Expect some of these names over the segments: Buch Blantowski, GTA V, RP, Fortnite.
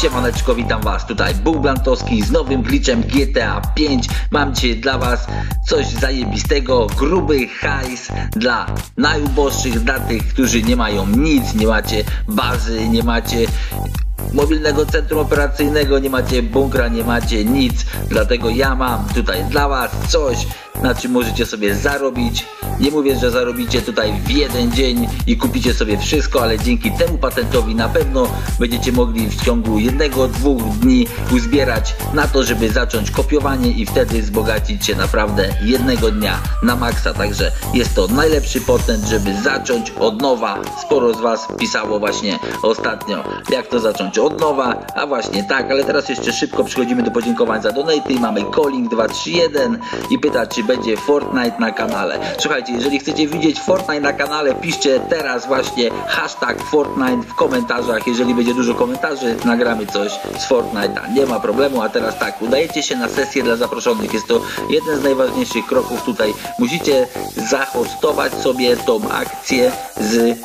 Siemaneczko, witam was, tutaj Buch Blantowski z nowym glitchem GTA V. Mam dzisiaj dla was coś zajebistego, gruby hajs dla najuboższych, dla tych, którzy nie mają nic, nie macie bazy, nie macie mobilnego centrum operacyjnego, nie macie bunkra, nie macie nic. Dlatego ja mam tutaj dla was coś, na czym możecie sobie zarobić. Nie mówię, że zarobicie tutaj w jeden dzień i kupicie sobie wszystko, ale dzięki temu patentowi na pewno będziecie mogli w ciągu jednego, dwóch dni uzbierać na to, żeby zacząć kopiowanie i wtedy wzbogacić się naprawdę jednego dnia na maksa. Także jest to najlepszy patent, żeby zacząć od nowa. Sporo z was pisało właśnie ostatnio, jak to zacząć od nowa, a właśnie tak, ale teraz jeszcze szybko przechodzimy do podziękowań za donaty. Mamy Calling 231 i pyta, czy będzie Fortnite na kanale. Słuchajcie, jeżeli chcecie widzieć Fortnite na kanale, piszcie teraz właśnie hashtag Fortnite w komentarzach. Jeżeli będzie dużo komentarzy, nagramy coś z Fortnite'a, nie ma problemu. A teraz tak, udajecie się na sesję dla zaproszonych. Jest to jeden z najważniejszych kroków tutaj. Musicie zahostować sobie tą akcję z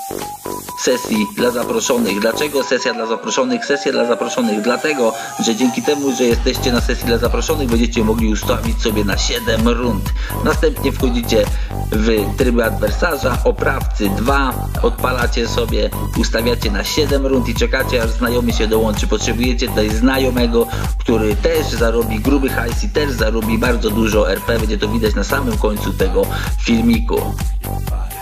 sesji dla zaproszonych. Dlaczego sesja dla zaproszonych? Sesja dla zaproszonych dlatego, że dzięki temu, że jesteście na sesji dla zaproszonych, będziecie mogli ustawić sobie na 7 rund. Następnie wchodzicie w tryby adwersarza, oprawcy 2, odpalacie sobie, ustawiacie na 7 rund i czekacie, aż znajomy się dołączy. Potrzebujecie tutaj znajomego, który też zarobi gruby hajs i też zarobi bardzo dużo RP. Będzie to widać na samym końcu tego filmiku.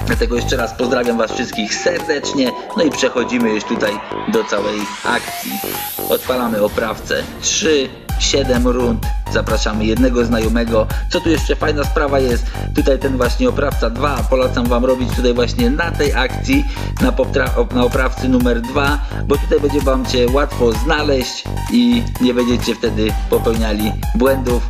Dlatego jeszcze raz pozdrawiam was wszystkich serdecznie, no i przechodzimy już tutaj do całej akcji. Odpalamy oprawcę 3, 7 rund, zapraszamy jednego znajomego. Co tu jeszcze fajna sprawa jest, tutaj ten właśnie oprawca 2, polecam wam robić tutaj właśnie na tej akcji, na oprawcy numer 2, bo tutaj będzie wam się łatwo znaleźć i nie będziecie wtedy popełniali błędów.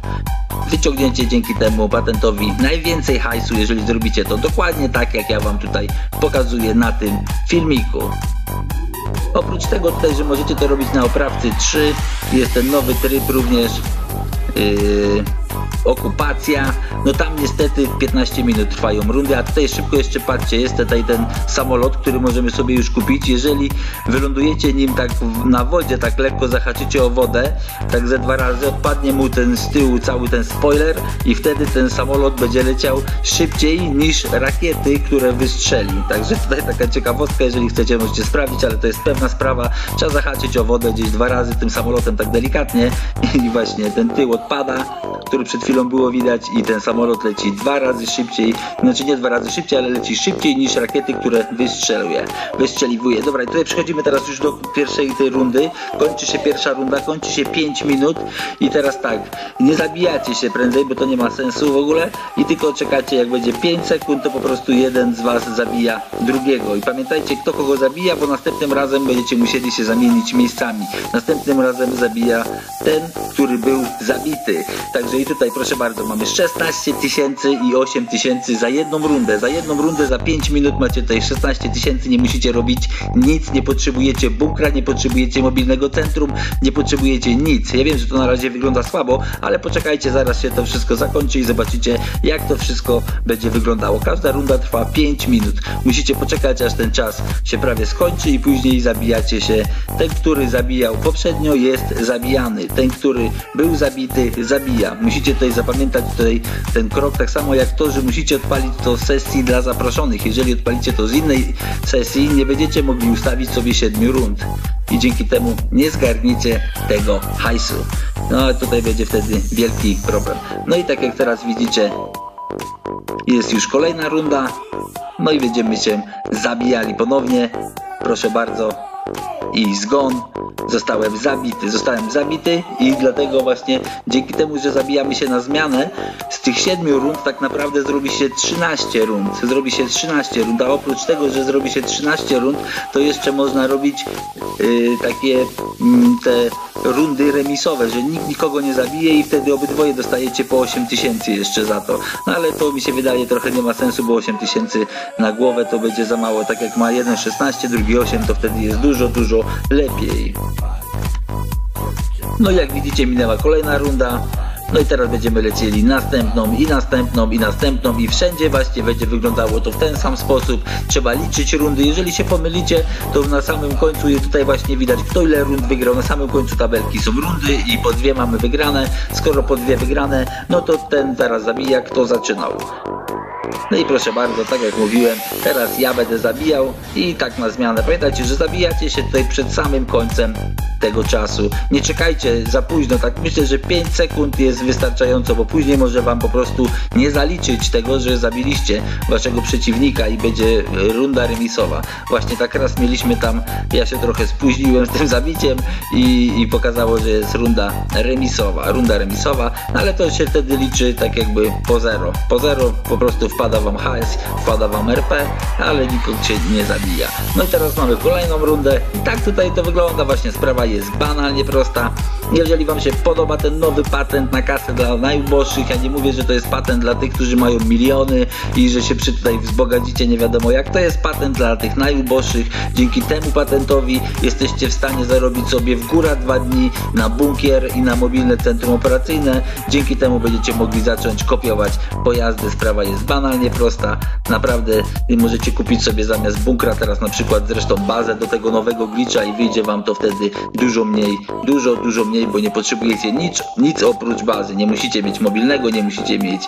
Wyciągnięcie dzięki temu patentowi najwięcej hajsu, jeżeli zrobicie to dokładnie tak, jak ja wam tutaj pokazuję na tym filmiku. Oprócz tego tutaj, że możecie to robić na oprawcy 3, jest ten nowy tryb również okupacja, no tam niestety 15 minut trwają rundy, a tutaj szybko jeszcze patrzcie, jest tutaj ten samolot, który możemy sobie już kupić. Jeżeli wylądujecie nim tak na wodzie, tak lekko zahaczycie o wodę, tak ze 2 razy, odpadnie mu ten z tyłu cały ten spoiler i wtedy ten samolot będzie leciał szybciej niż rakiety, które wystrzeli. Także tutaj taka ciekawostka, jeżeli chcecie, możecie sprawdzić, ale to jest pewna sprawa, trzeba zahaczyć o wodę gdzieś 2 razy tym samolotem, tak delikatnie, i właśnie ten tył odpada, który przed chwilą było widać, i ten samolot leci 2 razy szybciej, znaczy nie 2 razy szybciej, ale leci szybciej niż rakiety, które wystrzeliwuje. Dobra, i tutaj przechodzimy teraz już do pierwszej tej rundy. Kończy się pierwsza runda, kończy się 5 minut i teraz tak, nie zabijacie się prędzej, bo to nie ma sensu w ogóle, i tylko czekacie, jak będzie 5 sekund, to po prostu jeden z was zabija drugiego. I pamiętajcie, kto kogo zabija, bo następnym razem będziecie musieli się zamienić miejscami. Następnym razem zabija ten, który był zabity. Także i tutaj proszę bardzo, mamy 16 tysięcy i 8 tysięcy za jedną rundę. Za jedną rundę, za 5 minut macie tutaj 16 tysięcy, nie musicie robić nic, nie potrzebujecie bunkra, nie potrzebujecie mobilnego centrum, nie potrzebujecie nic. Ja wiem, że to na razie wygląda słabo, ale poczekajcie, zaraz się to wszystko zakończy i zobaczycie, jak to wszystko będzie wyglądało. Każda runda trwa 5 minut. Musicie poczekać, aż ten czas się prawie skończy i później zabijacie się. Ten, który zabijał poprzednio, jest zabijany. Ten, który był zabity, zabija. Musicie tutaj zapamiętać tutaj ten krok, tak samo jak to, że musicie odpalić to z sesji dla zaproszonych. Jeżeli odpalicie to z innej sesji, nie będziecie mogli ustawić sobie 7 rund i dzięki temu nie zgarniecie tego hajsu. No tutaj będzie wtedy wielki problem. No i tak jak teraz widzicie, jest już kolejna runda, no i będziemy się zabijali ponownie. Proszę bardzo, i zgon. Zostałem zabity i dlatego właśnie dzięki temu, że zabijamy się na zmianę, z tych 7 rund tak naprawdę zrobi się 13 rund. A oprócz tego, że zrobi się 13 rund, to jeszcze można robić takie rundy remisowe, że nikt nikogo nie zabije i wtedy obydwoje dostajecie po 8 tysięcy jeszcze za to. No ale to mi się wydaje trochę nie ma sensu, bo 8 tysięcy na głowę to będzie za mało. Tak jak ma jeden 16, drugi 8, to wtedy jest dużo lepiej. No i jak widzicie, minęła kolejna runda. No i teraz będziemy lecieli następną i następną i następną i wszędzie właśnie będzie wyglądało to w ten sam sposób. Trzeba liczyć rundy, jeżeli się pomylicie, to na samym końcu jest tutaj właśnie widać, kto ile rund wygrał. Na samym końcu tabelki są rundy i po dwie mamy wygrane. Skoro po dwie wygrane, no to ten zaraz zabija, kto zaczynał. No i proszę bardzo, tak jak mówiłem, teraz ja będę zabijał i tak na zmianę. Pamiętajcie, że zabijacie się tutaj przed samym końcem tego czasu. Nie czekajcie za późno, tak myślę, że 5 sekund jest wystarczająco, bo później może wam po prostu nie zaliczyć tego, że zabiliście waszego przeciwnika i będzie runda remisowa. Właśnie tak raz mieliśmy tam, ja się trochę spóźniłem z tym zabiciem i pokazało, że jest runda remisowa, no ale to się wtedy liczy tak jakby po zero. Po zero po prostu wpada wam HS, wpada wam RP, ale nikogo cię nie zabija. No i teraz mamy kolejną rundę i tak tutaj to wygląda, właśnie sprawa jest banalnie prosta. Jeżeli wam się podoba ten nowy patent na kasę dla najuboższych, ja nie mówię, że to jest patent dla tych, którzy mają miliony i że się tutaj wzbogacicie, nie wiadomo jak, to jest patent dla tych najuboższych. Dzięki temu patentowi jesteście w stanie zarobić sobie w górę 2 dni na bunkier i na mobilne centrum operacyjne. Dzięki temu będziecie mogli zacząć kopiować pojazdy. Sprawa jest banalnie prosta, naprawdę możecie kupić sobie zamiast bunkra teraz na przykład zresztą bazę do tego nowego glitcha i wyjdzie wam to wtedy dużo mniej, bo nie potrzebujecie nic oprócz bazy. Nie musicie mieć mobilnego, nie musicie mieć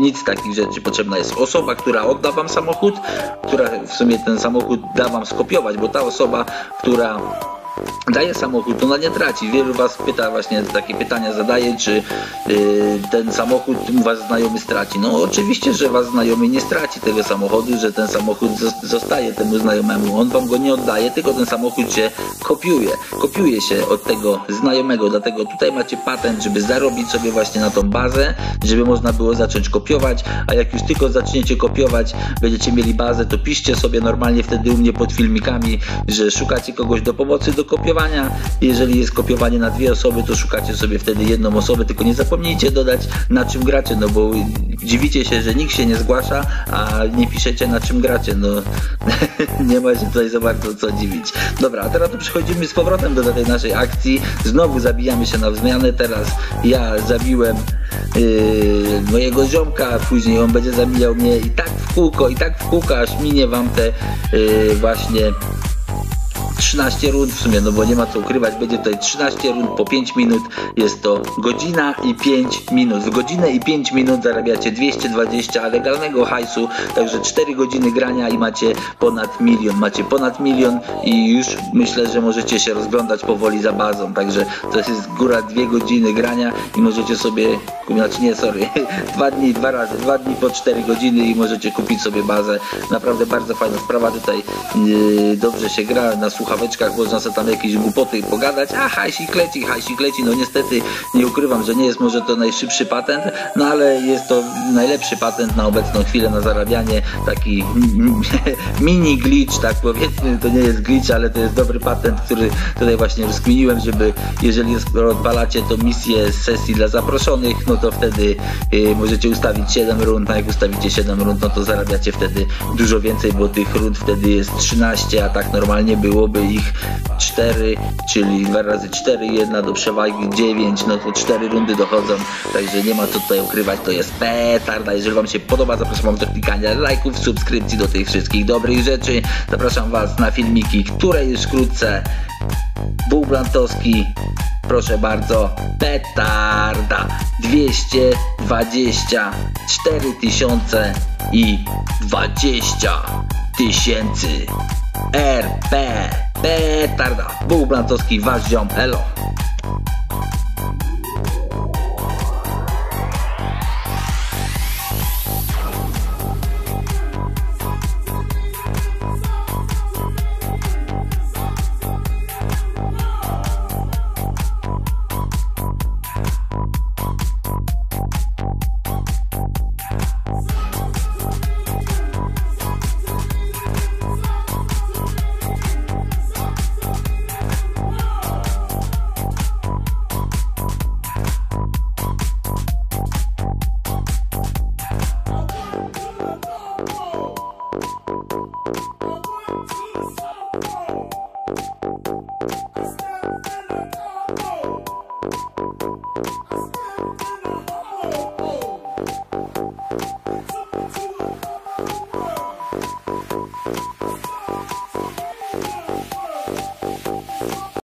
nic takich rzeczy. Potrzebna jest osoba, która odda wam samochód, która w sumie ten samochód da wam skopiować, bo ta osoba, która daje samochód, ona nie traci. Wielu was pyta, właśnie takie pytania zadaje, czy ten samochód was znajomy straci. No oczywiście, że was znajomy nie straci tego samochodu, że ten samochód zostaje temu znajomemu. On wam go nie oddaje, tylko ten samochód się kopiuje. Kopiuje się od tego znajomego, dlatego tutaj macie patent, żeby zarobić sobie właśnie na tą bazę, żeby można było zacząć kopiować, a jak już tylko zaczniecie kopiować, będziecie mieli bazę, to piszcie sobie normalnie wtedy u mnie pod filmikami, że szukacie kogoś do pomocy, do kopiowania. Jeżeli jest kopiowanie na 2 osoby, to szukacie sobie wtedy 1 osobę, tylko nie zapomnijcie dodać, na czym gracie, no bo dziwicie się, że nikt się nie zgłasza, a nie piszecie, na czym gracie, no nie ma się tutaj za bardzo co dziwić. Dobra, a teraz przechodzimy z powrotem do tej naszej akcji, znowu zabijamy się na wzmianę, teraz ja zabiłem mojego ziomka, później on będzie zabijał mnie i tak w kółko, aż minie wam te właśnie 13 rund w sumie, no bo nie ma co ukrywać, będzie tutaj 13 rund po 5 minut, jest to godzina i 5 minut. W godzinę i 5 minut zarabiacie 220 legalnego hajsu, także 4 godziny grania i macie ponad 1 milion. Macie ponad 1 milion i już myślę, że możecie się rozglądać powoli za bazą, także to jest góra 2 godziny grania i możecie sobie, znaczy nie, sorry, 2 dni po 4 godziny i możecie kupić sobie bazę. Naprawdę bardzo fajna sprawa, tutaj dobrze się gra, na słuchaweczkach można sobie tam jakieś głupoty pogadać, a hajsik leci, no niestety nie ukrywam, że nie jest może to najszybszy patent, no ale jest to najlepszy patent na obecną chwilę na zarabianie, taki mini glitch, tak powiedzmy, to nie jest glitch, ale to jest dobry patent, który tutaj właśnie rozkminiłem, żeby jeżeli odpalacie to misję z sesji dla zaproszonych, no to wtedy możecie ustawić 7 rund, a jak ustawicie 7 rund, no to zarabiacie wtedy dużo więcej, bo tych rund wtedy jest 13, a tak normalnie byłoby ich 4, czyli 2 razy 4, 1 do przewagi 9, no to 4 rundy dochodzą, także nie ma co tutaj ukrywać, to jest petarda. Jeżeli wam się podoba, zapraszam do klikania lajków, subskrypcji, do tych wszystkich dobrych rzeczy. Zapraszam was na filmiki, które już wkrótce. Buch Blantowski, proszę bardzo, petarda, 224 020 RP, petarda, Buch Blantowski, wasz ziom, elo.